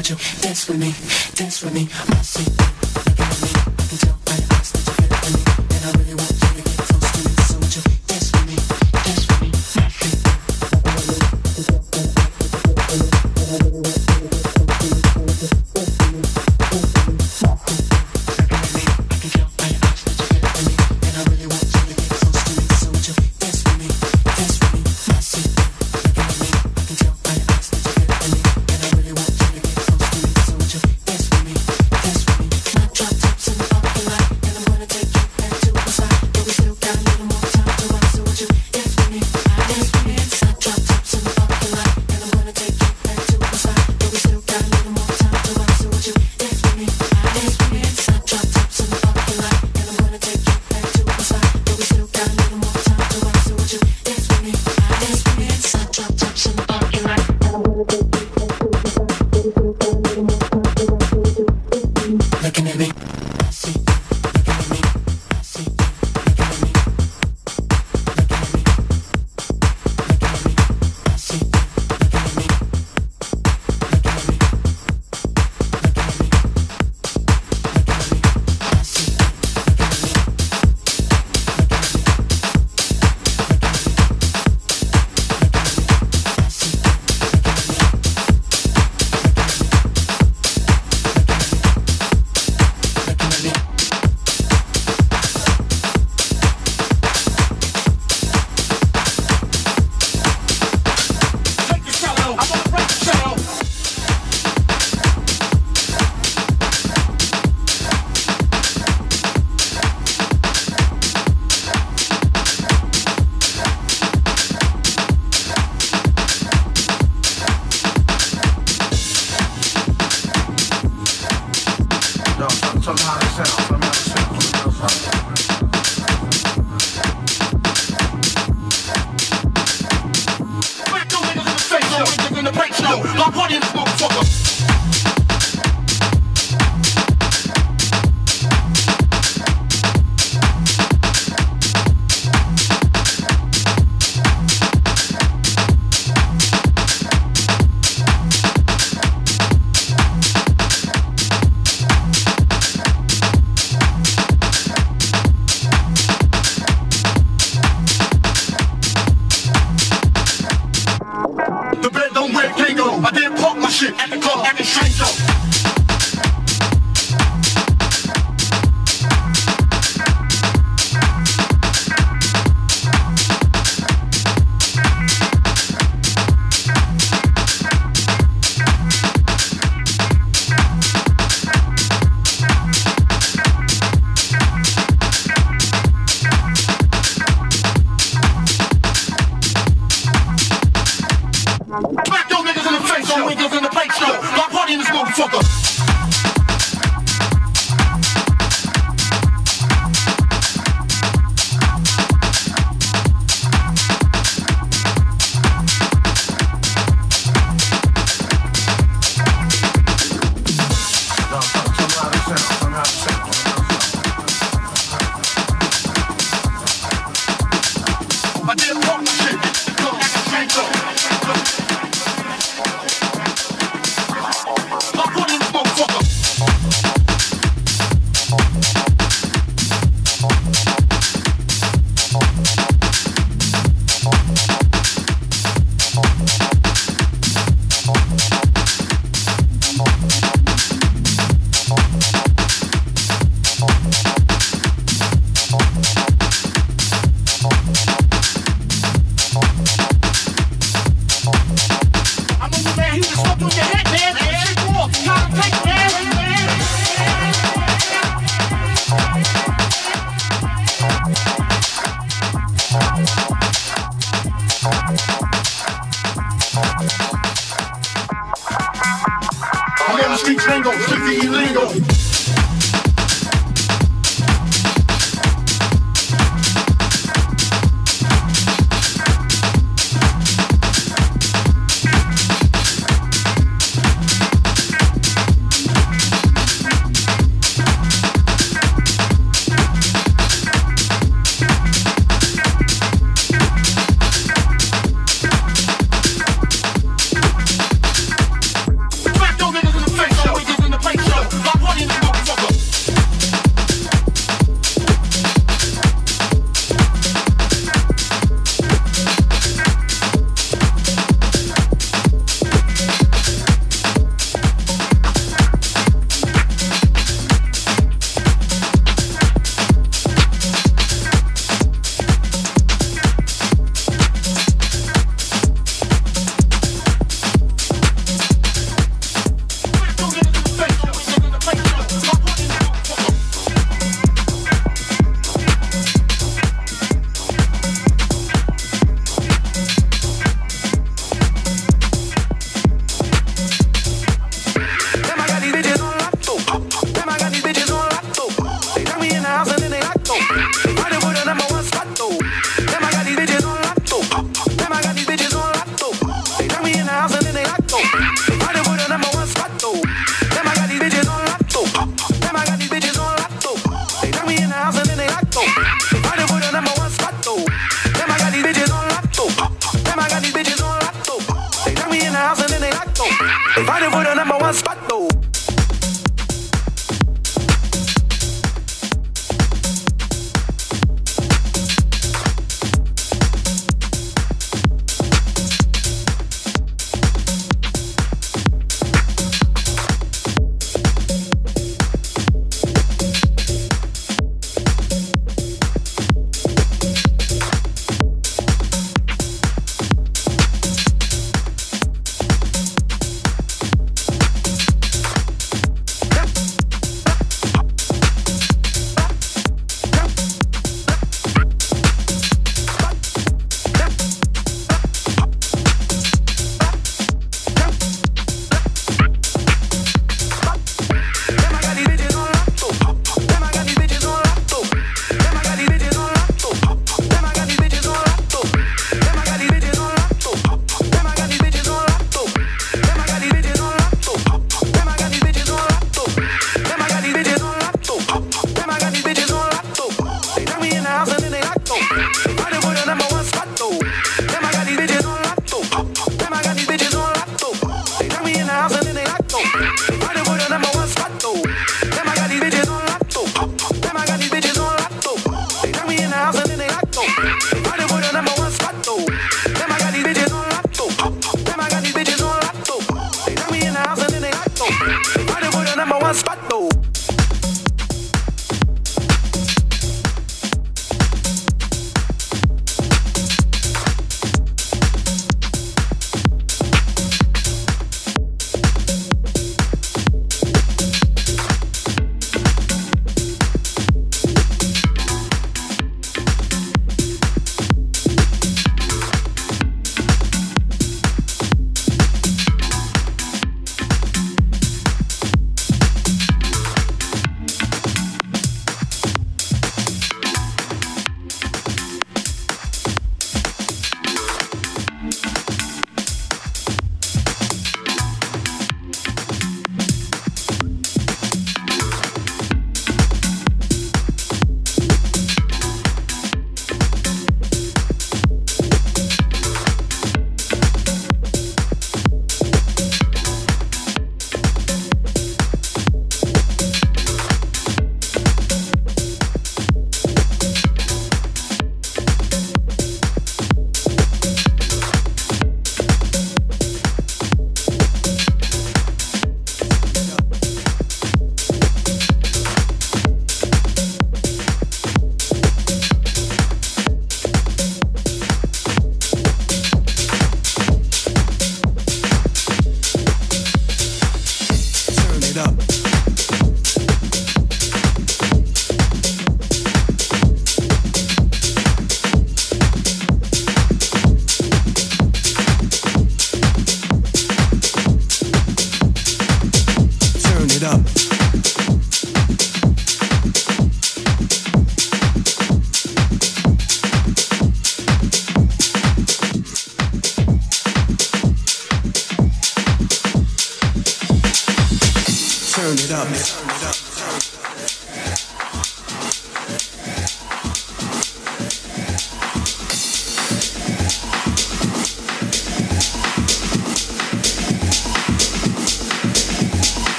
with you, dance with me, dance with me. I see you looking at me, I can tell by your eyes that you feel it in me, and I really want you to get close to me. So would you dance with me, dance with me? I feel like I really want you to get close to me, and I really want you to get close to me. So would you dance with me, dance with me? I feel like I really, I can tell by your eyes that you feel it in me, and I really want you to get close to me. So would you dance with me, dance with me? I see you looking at me, I can tell by your eyes that you feel it in me, and I really want you to get close to me. So would you dance with me, dance with me? My drop tops in the parking lot, and I'm gonna take you back to the side, but we still got a little more time to rock. So would you dance with me, dance with me? My drop tops in the parking lot, and I'm gonna take you back to the side, but we still got a little more time to rock. So would you dance with me, dance with me? My drop tops in the parking lot, and I'm gonna take you back to the side, but we still got a little more time to rock. So would you dance with me, dance with me? My drop tops in the parking lot, and I'm gonna take you back to the side, but we still got a little more time to rock. So would you dance with me? Looking at me, I see you looking at me, I see you looking at me, looking at me, looking at me, I see you looking at me, looking at me, looking at me, looking at me, I see you looking at me, looking at me, looking at me.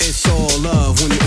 It's all love when you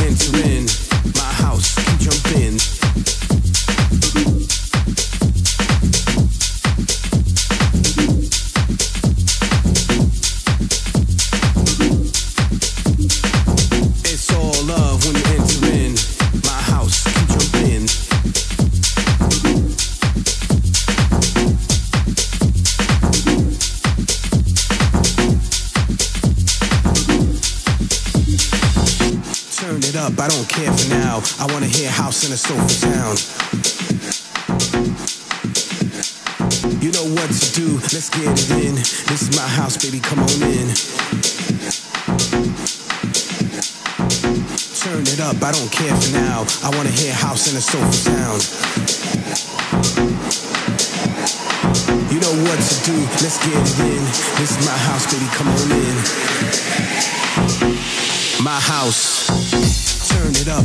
enter. up, I don't care for now. I wanna hear house in a sofa sound. You know what to do, let's get it in. This is my house, baby, come on in. Turn it up, I don't care for now. I wanna hear house in a sofa sound. You know what to do, let's get it in. This is my house, baby, come on in. My house. Turn it up.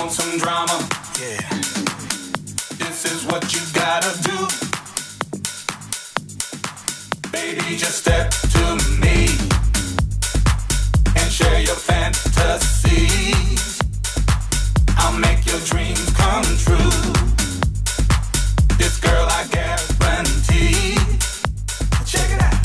want some drama, yeah, this is what you gotta do. Baby, just step to me and share your fantasies. I'll make your dreams come true. This girl I guarantee. Check it out.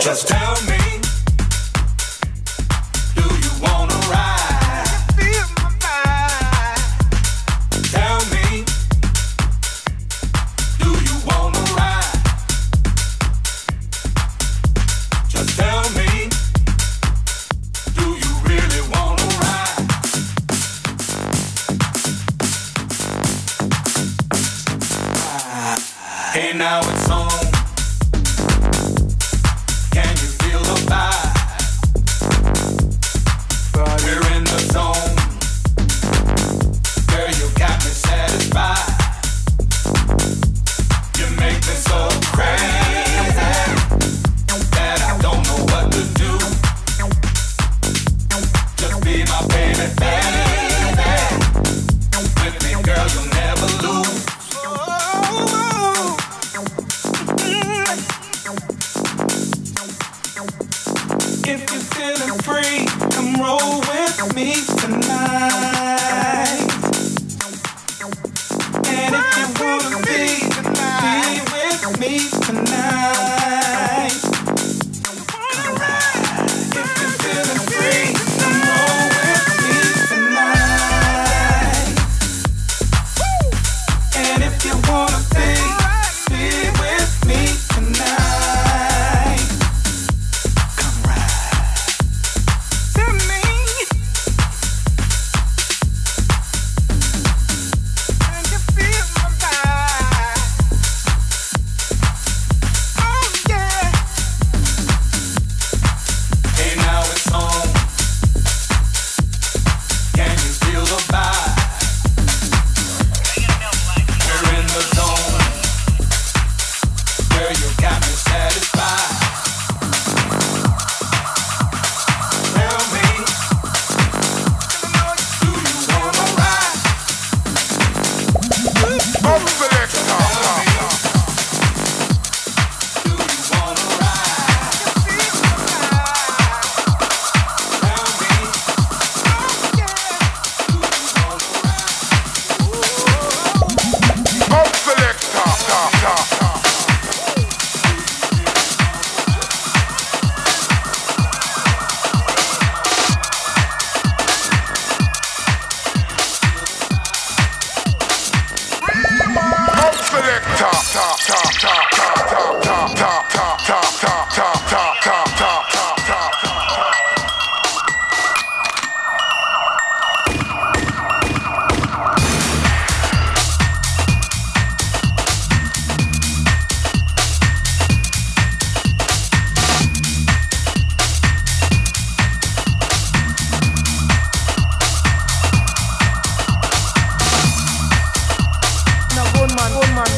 Just tell me, do you wanna ride? Feel my mind. Tell me, do you wanna ride? Just tell me, do you really wanna ride? Hey, now it's on. Woman, woman.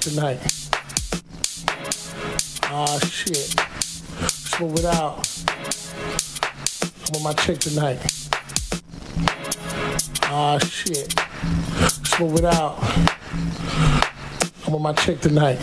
Tonight. Ah, shit. Let's move it out. I'm with my chick tonight. Ah, shit. Let's move it out. I'm with my chick tonight.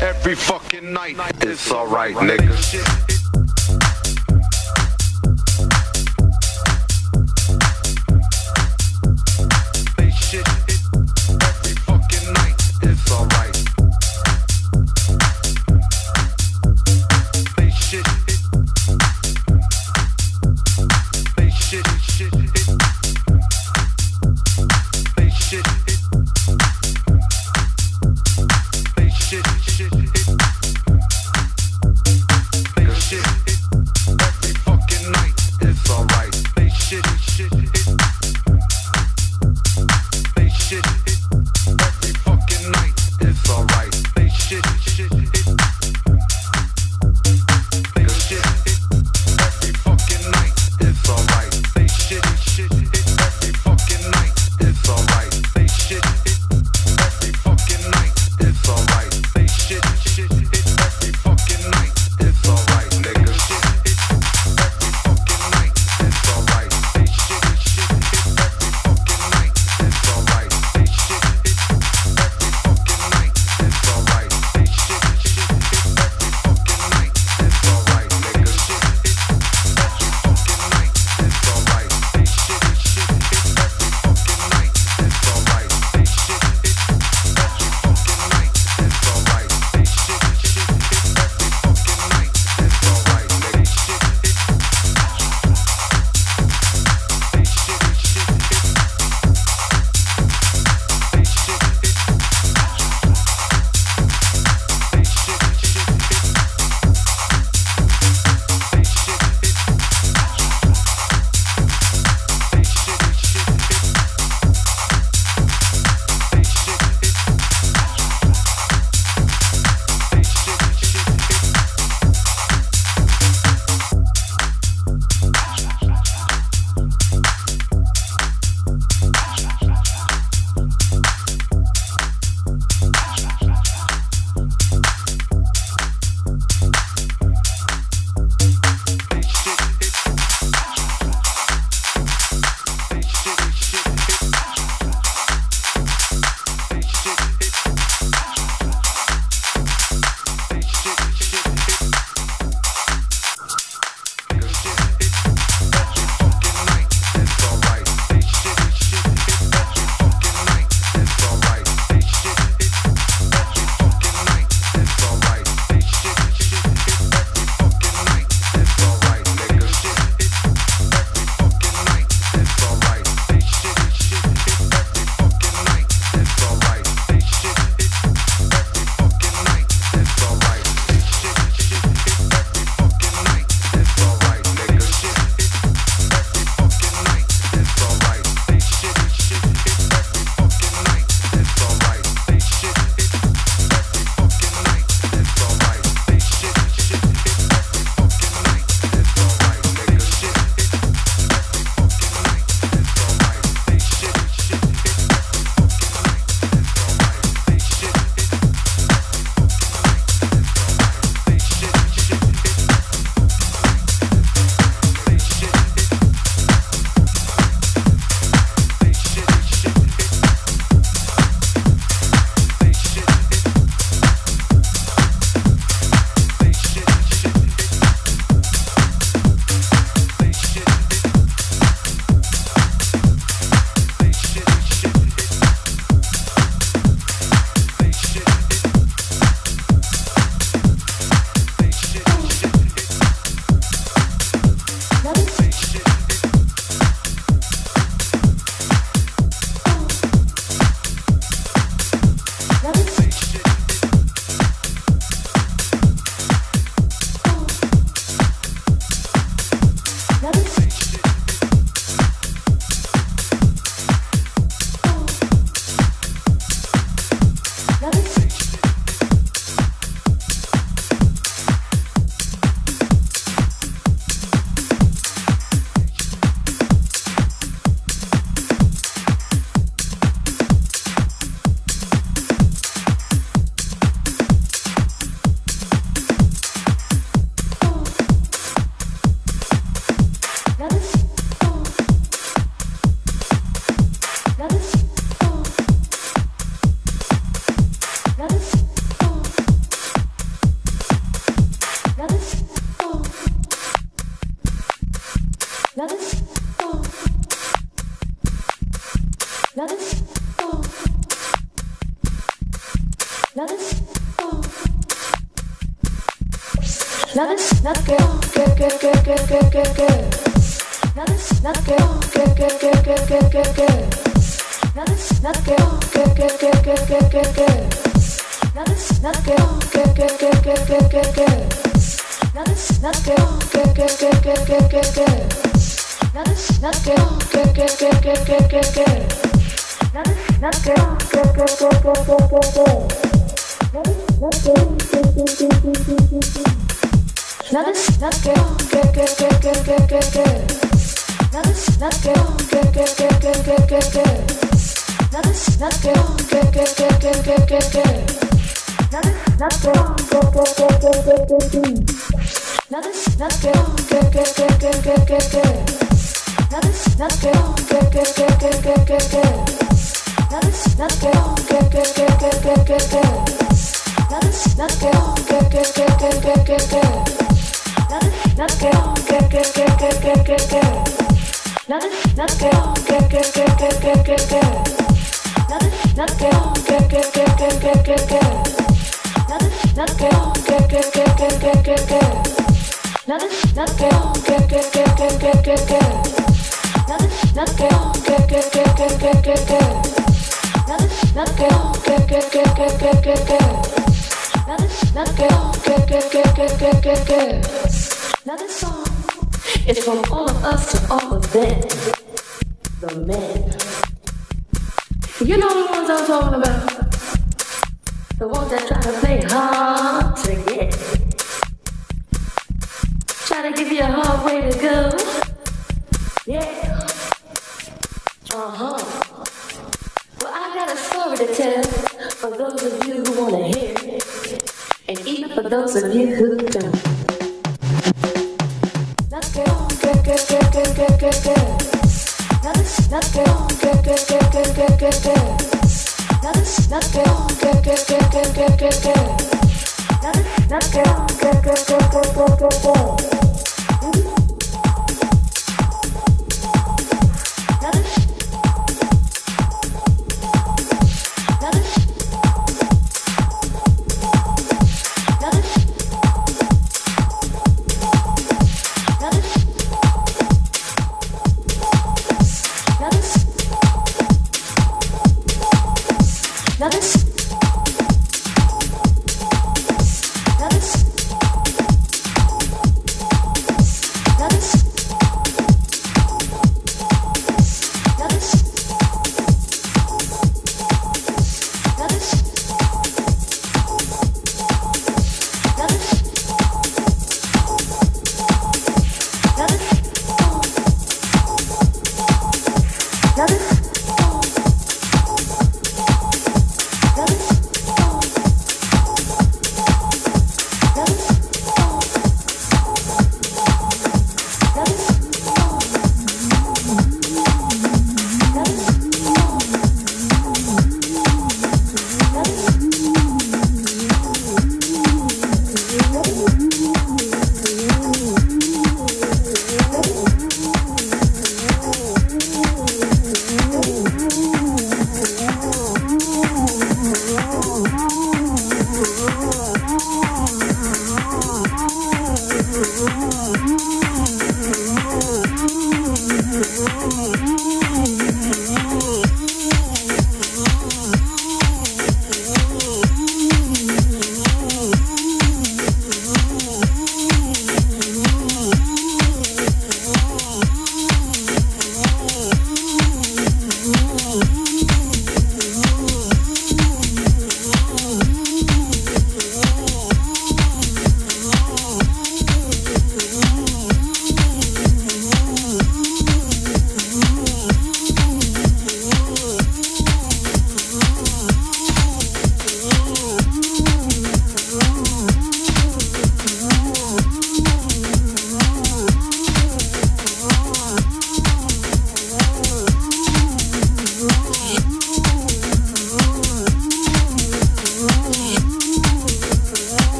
Every fucking night, it's alright, nigga.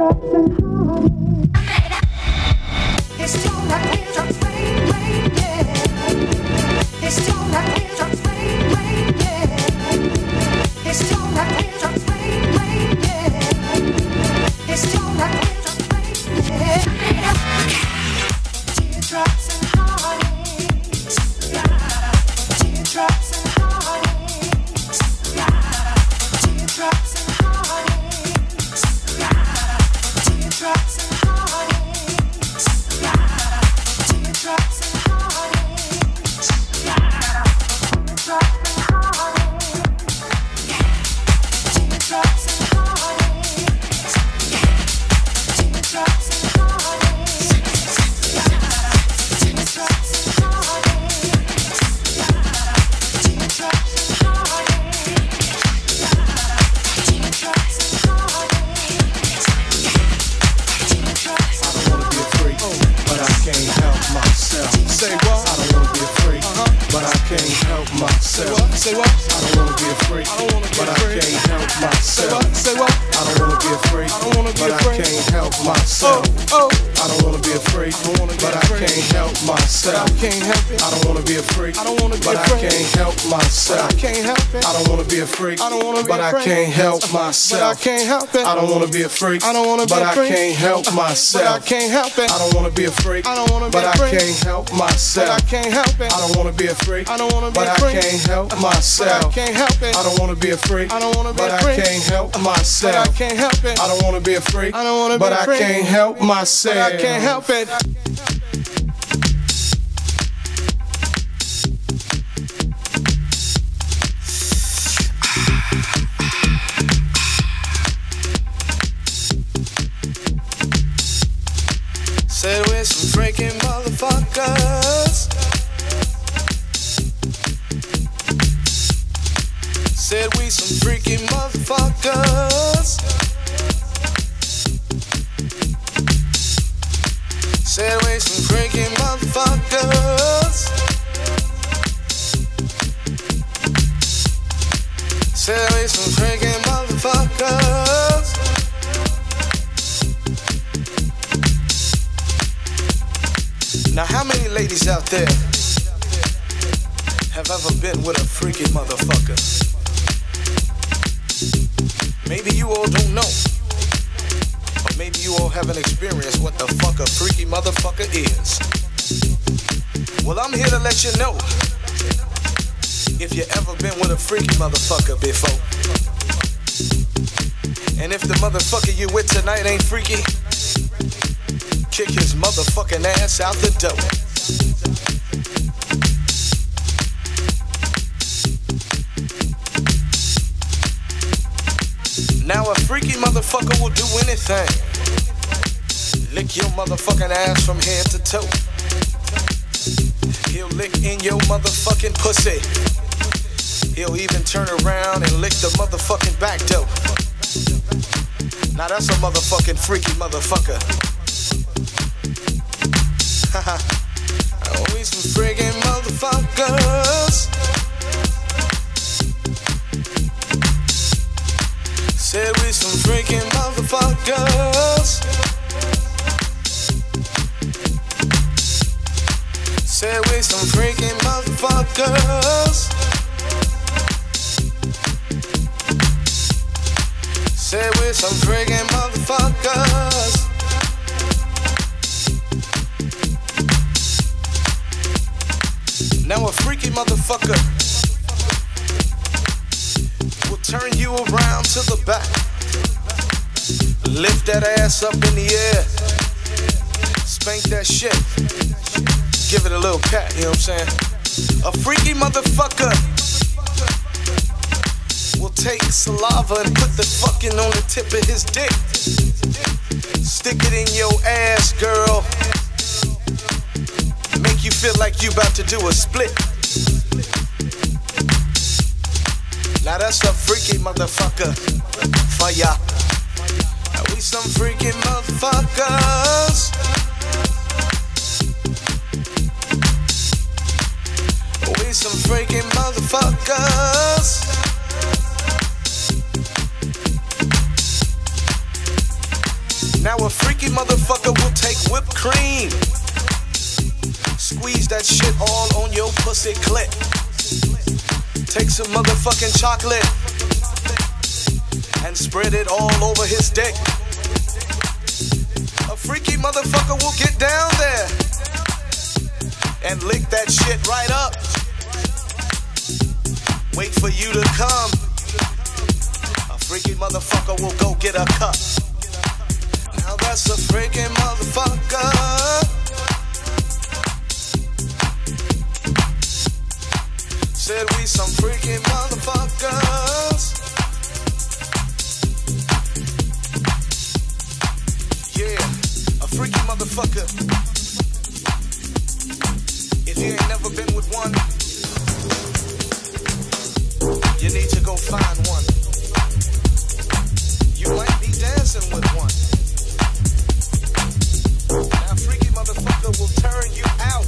I don't wanna be a freak, I don't wanna be a freak, but I can't help myself. I can't help it. I don't wanna be a freak, I don't wanna be a freak, but I can't help myself. I can't help it. I don't wanna be a freak, I don't wanna be a freak, but I can't help myself. I can't help it. I don't wanna be a freak, I don't wanna be a freak, but I can't help myself. I can't help it. I don't wanna be a freak, I don't wanna be a freak, but I can't help myself. I can't help it. Said we're some freaking motherfuckers. Said we some freaking motherfuckers. Said we some freaking motherfuckers. Said we some freaking motherfuckers. Now how many ladies out there have ever been with a freaky motherfucker? Maybe you all don't know, or maybe you all haven't experienced what the fuck a freaky motherfucker is. Well, I'm here to let you know, if you ever been with a freaky motherfucker before. And if the motherfucker you with tonight ain't freaky, kick his motherfucking ass out the door. Now a freaky motherfucker will do anything. Lick your motherfucking ass from head to toe. He'll lick in your motherfucking pussy. He'll even turn around and lick the motherfucking back door. Now that's a motherfucking freaky motherfucker. Oh, we some friggin' motherfuckers. Said we some friggin' motherfuckers. Said we some friggin' motherfuckers. Said we some friggin' motherfuckers. Now a freaky motherfucker will turn you around to the back, lift that ass up in the air, spank that shit, give it a little pat, you know what I'm saying? A freaky motherfucker will take saliva and put the fucking on the tip of his dick, stick it in your ass, girl. You feel like you about to do a split. Now that's a freaky motherfucker for ya. Now we some freaky motherfuckers. We some freaky motherfuckers. Now a freaky motherfucker will take whipped cream. Squeeze that shit all on your pussy clit. Take some motherfucking chocolate and spread it all over his dick. A freaky motherfucker will get down there and lick that shit right up. Wait for you to come. A freaky motherfucker will go get a cup. Now that's a freaky motherfucker. Said we some freaky motherfuckers. Yeah, a freaky motherfucker. If you ain't never been with one, you need to go find one. You might be dancing with one. Now a freaky motherfucker will turn you out.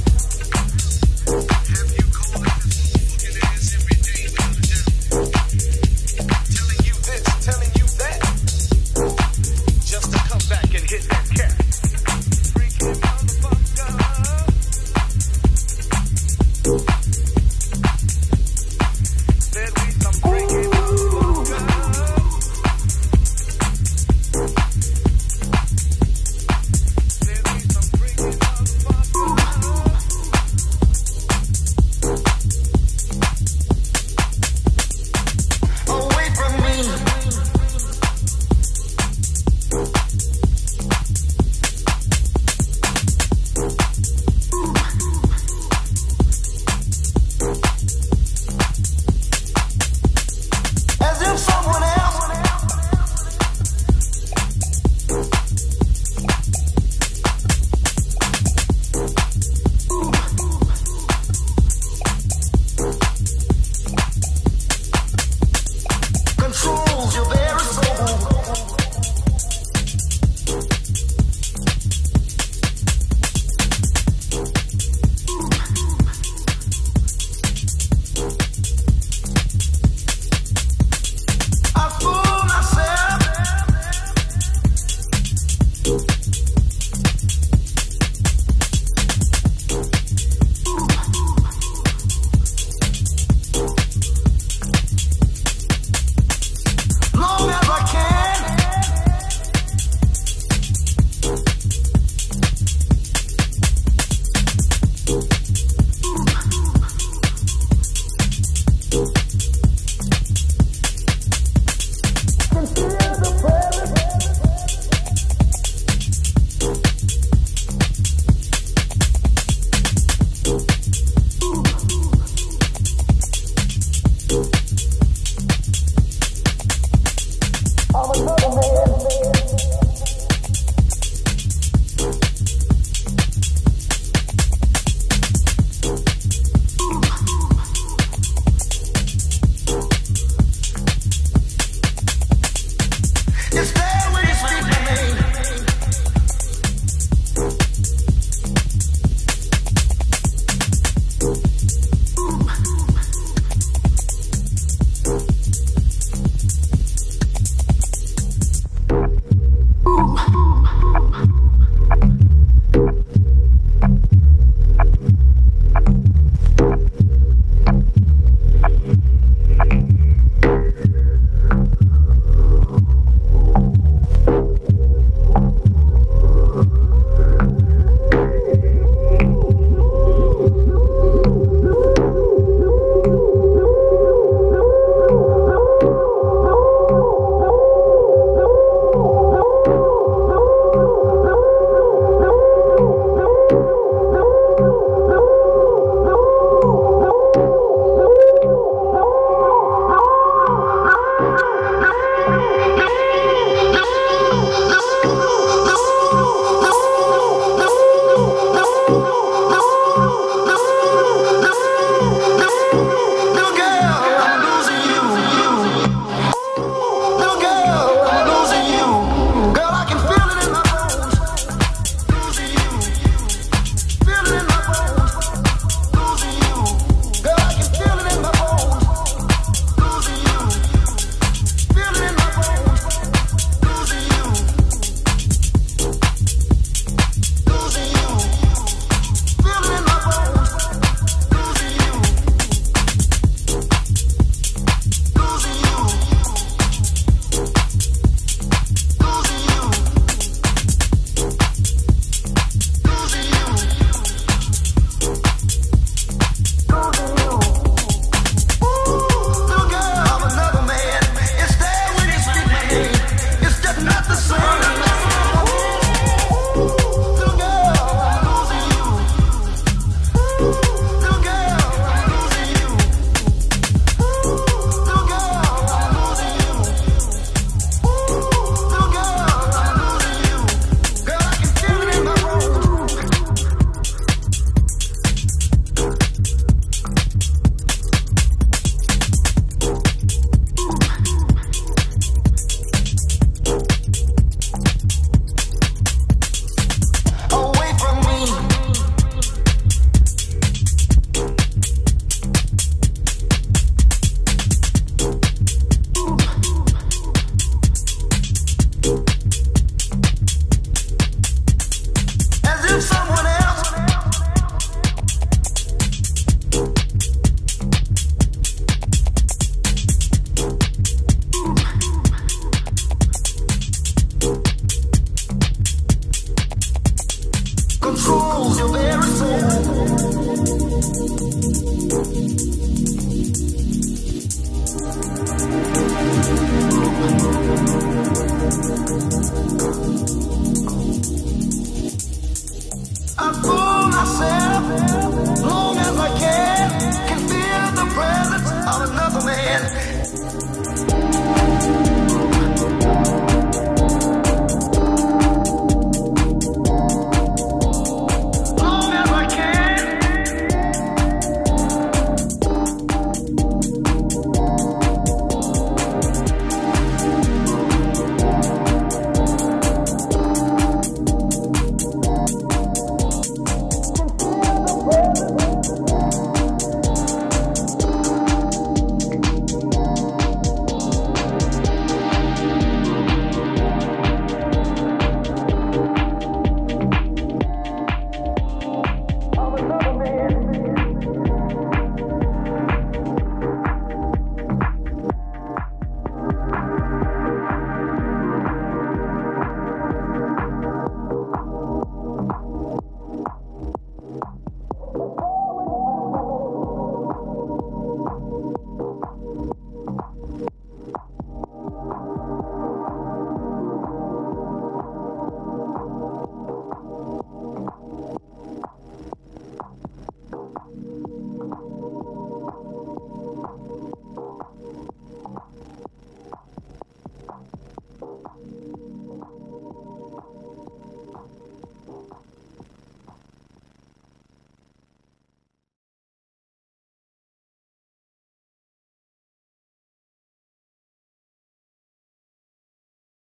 controls your very soul.